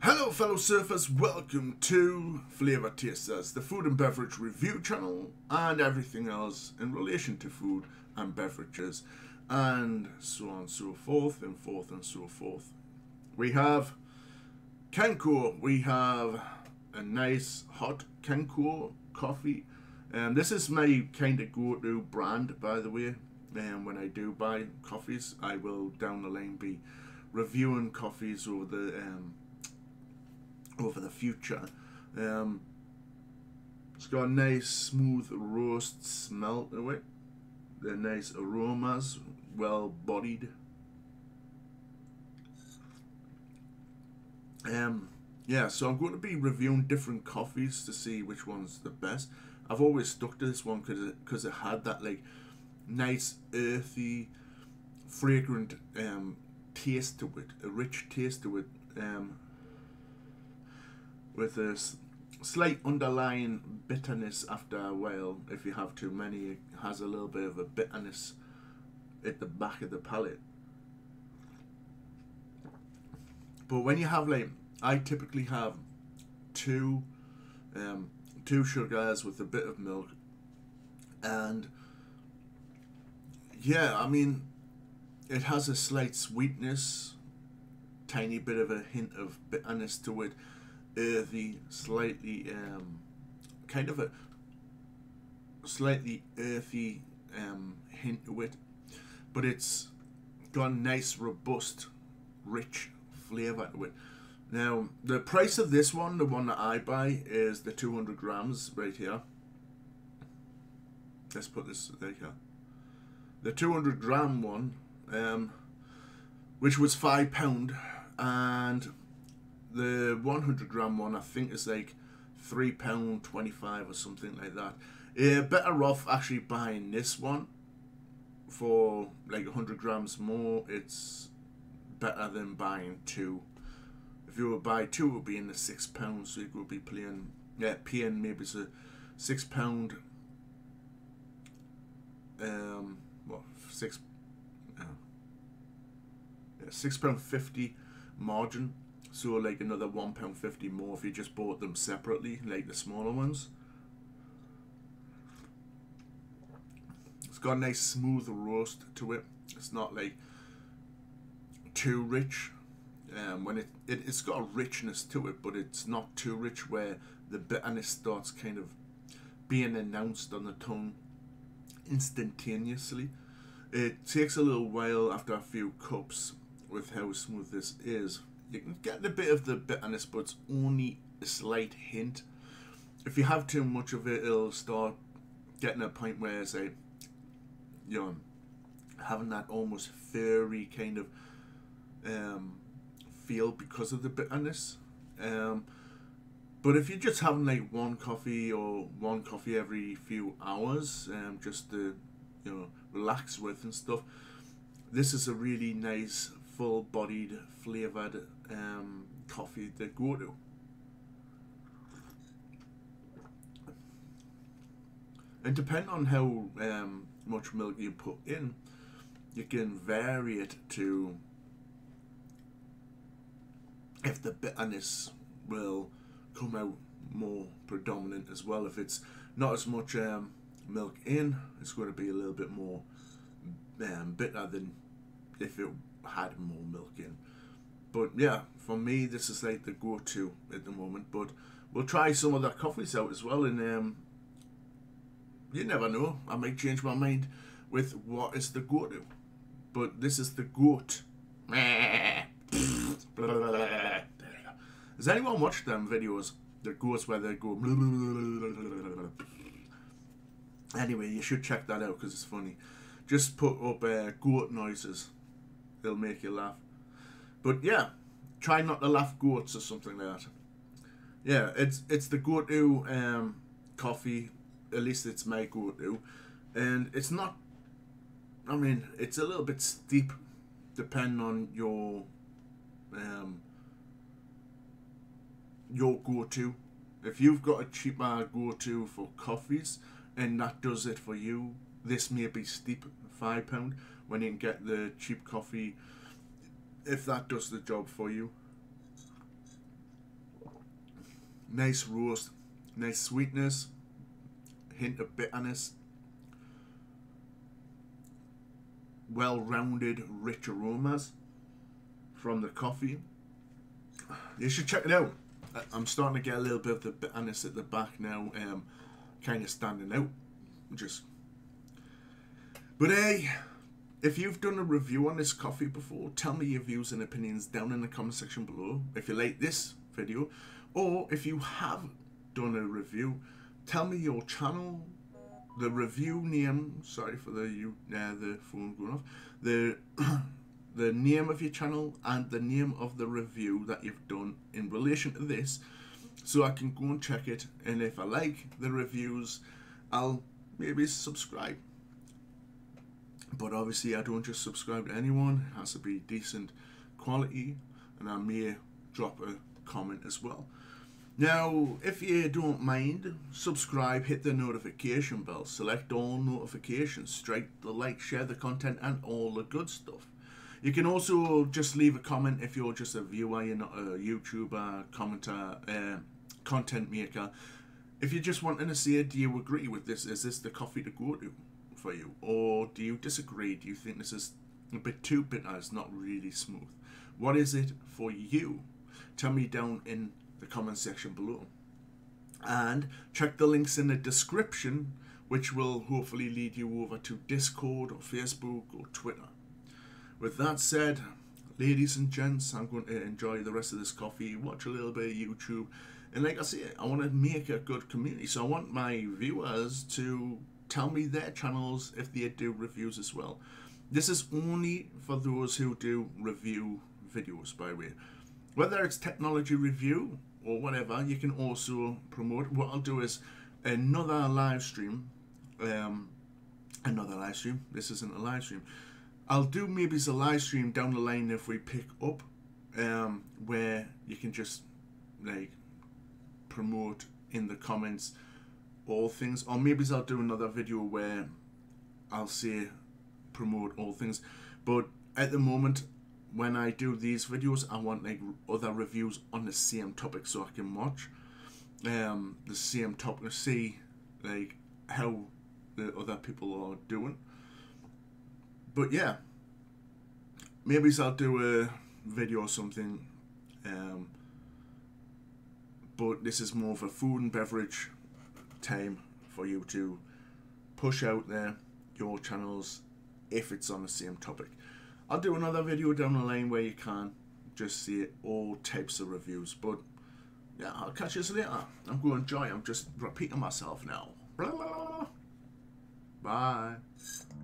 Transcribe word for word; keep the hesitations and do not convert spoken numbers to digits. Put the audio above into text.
Hello fellow surfers, welcome to Flavour Tasters, the food and beverage review channel and everything else in relation to food and beverages and so on and so forth and forth and so forth. We have Kenko, we have a nice hot Kenko coffee, and um, this is my kind of go-to brand, by the way, and um, when I do buy coffees I will down the line be reviewing coffees over the um, over the future. Um, it's got a nice smooth roast smell to it. They're nice aromas, well bodied. Um, yeah, so I'm going to be reviewing different coffees to see which one's the best. I've always stuck to this one because it, 'cause it had that like nice earthy, fragrant um, taste to it, a rich taste to it. Um, with a slight underlying bitterness after a while. If you have too many, it has a little bit of a bitterness at the back of the palate. But when you have like, I typically have two, um, two sugars with a bit of milk, and yeah, I mean, it has a slight sweetness, tiny bit of a hint of bitterness to it, earthy, slightly um, kind of a slightly earthy um, hint to it, but it's got a nice robust rich flavour to it. Now the price of this one, the one that I buy, is the two hundred grams right here. Let's put this there here. The two hundred gram one, um, which was five pound, and the one hundred gram one I think is like three pound twenty-five or something like that. You're better off actually buying this one for like one hundred grams more. It's better than buying two. If you were to buy two, it would be in the six pounds, so you could be playing, yeah, paying maybe it's a six pound, um what, six uh, yeah, six pound fifty margin. So like another one pound fifty more if you just bought them separately, like the smaller ones. It's got a nice smooth roast to it. It's not like too rich. Um, when it, it, it's got a richness to it, but it's not too rich where the bitterness starts kind of being announced on the tongue instantaneously. It takes a little while after a few cups with how smooth this is. You can get a bit of the bitterness, but it's only a slight hint. If you have too much of it, it'll start getting to a point where, say, you know, having that almost furry kind of um, feel because of the bitterness. Um, but if you're just having like one coffee or one coffee every few hours, um, just to, you know, relax with and stuff, this is a really nice, full-bodied, flavoured um, coffee to go to. And depending on how um, much milk you put in, you can vary it to if the bitterness will come out more predominant as well. If it's not as much um, milk in, it's going to be a little bit more um, bitter than if it had more milk in. But yeah, for me this is like the go-to at the moment, but we'll try some of the coffees out as well, and um, you never know, I might change my mind with what is the go-to, but this is the goat. Has anyone watched them videos, the goats where they go anyway? You should check that out because it's funny. Just put up uh, goat noises, they'll make you laugh. But yeah, try not to laugh goats or something like that. Yeah, it's it's the go-to um, coffee, at least it's my go-to, and it's not, I mean, it's a little bit steep depending on your um, your go-to. If you've got a cheaper go-to for coffees and that does it for you, this may be steep, five pound, when you can get the cheap coffee, if that does the job for you. nice roast, nice sweetness, hint of bitterness, well-rounded, rich aromas from the coffee. You should check it out. I'm starting to get a little bit of the bitterness at the back now, um, kind of standing out. Just, but hey, if you've done a review on this coffee before, tell me your views and opinions down in the comment section below. If you like this video, or if you have done a review, tell me your channel, the review name. Sorry for the you uh, the phone going off. The the name of your channel and the name of the review that you've done in relation to this, so I can go and check it. And if I like the reviews, I'll maybe subscribe. But obviously I don't just subscribe to anyone. It has to be decent quality, and I may drop a comment as well. Now, if you don't mind, subscribe, hit the notification bell, select all notifications, strike the like, share the content, and all the good stuff. You can also just leave a comment if you're just a viewer, you're not a YouTuber, commenter, uh, content maker. If you're just wanting to see it, do you agree with this? Is this the coffee to go to for you? Or do you disagree? Do you think this is a bit too bitter? It's not really smooth. What is it for you? Tell me down in the comment section below. And check the links in the description, which will hopefully lead you over to Discord or Facebook or Twitter. With that said, ladies and gents, I'm going to enjoy the rest of this coffee, watch a little bit of YouTube, and like I said, I want to make a good community, so I want my viewers to tell me their channels if they do reviews as well. This is only for those who do review videos, by the way. Whether it's technology review or whatever, you can also promote. What I'll do is another live stream, um, another live stream, this isn't a live stream, I'll do maybe a live stream down the line if we pick up, um, where you can just like promote in the comments all things, or maybe I'll do another video where I'll say promote all things. But at the moment, when I do these videos, I want like other reviews on the same topic, so I can watch um, the same topic, see like how the other people are doing. But yeah, maybe I'll do a video or something, um, but this is more of a food and beverage time for you to push out there your channels if it's on the same topic. I'll do another video down the line where you can just see all types of reviews. But yeah, I'll catch you later. I'm going to enjoy. I'm just repeating myself now. Blah, blah, blah. Bye.